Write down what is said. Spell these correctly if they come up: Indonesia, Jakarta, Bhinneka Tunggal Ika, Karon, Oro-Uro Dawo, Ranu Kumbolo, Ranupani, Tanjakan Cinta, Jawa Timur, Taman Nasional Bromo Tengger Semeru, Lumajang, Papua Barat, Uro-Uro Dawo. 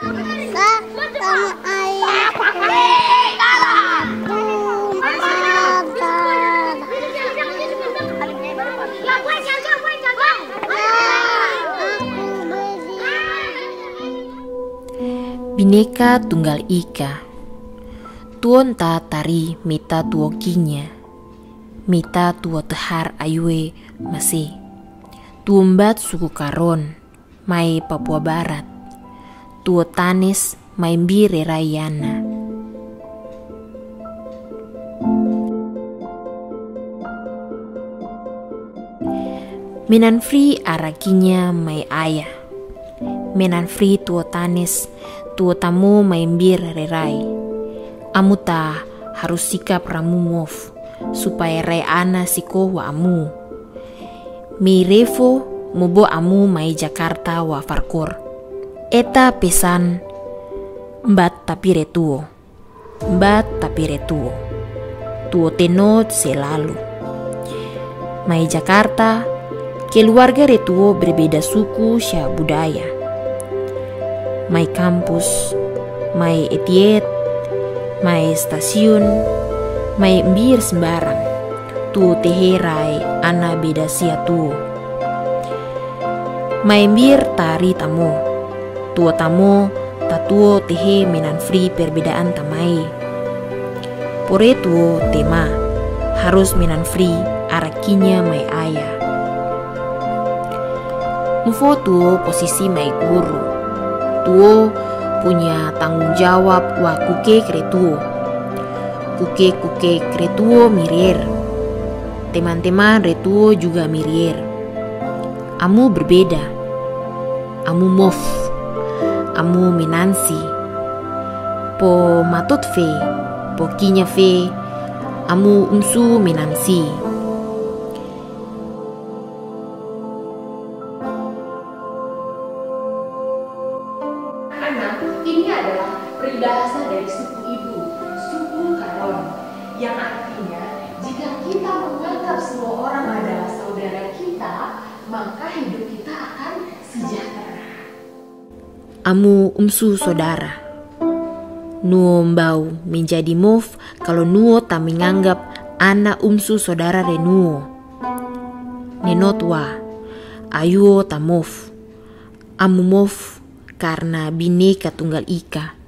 Bhinneka Tunggal Ika. Tuon ta tari mita tuon kinya, mita tuo tehar ayue masih. Tuombat suku Karon, mai Papua Barat. Tuo tanis mai mbire rayana. Menanfri arakinya mai ayah. Menanfri tuo tanis tuo tamu maimbir rerai. Amuta harus sikap ramu mof supaya re ana siko wa amu. Mirevo mobo amu mai Jakarta wa farkor. Eta pesan mbat tapi retuo. Mbat tapi retuo. Tuo tenot selalu. Mai Jakarta keluarga retuo berbeda suku sya budaya. Mai kampus, mai etiet, mai stasiun, mai mbir sembarang. Tu teherai ana beda sia tu. Mai mbir tari tamu. Tuo tamu tatuo tehe menanfri perbedaan tamai. Pore tuo tema harus menanfri arakinya mai ayah. Mufo tuo posisi mai guru. Tuo punya tanggung jawab wa kuke kretuo mirir. Teman-teman retuo juga mirir. Amu berbeda. Amu mof. Amu minansi. Po matut fe, po kinya fe. Amu umsu minansi. Ini adalah peribahasa dari suku ibu, suku Karon, yang artinya jika kita menganggap semua orang adalah saudara kita, maka hidup kita akan sejahtera. Amu umsu saudara. Nuo mbau menjadi mof kalau nuo tak menganggap anak umsu saudara renuo. Nenotwa, ayuo tamof. Amu mof karena Bhinneka Tunggal Ika.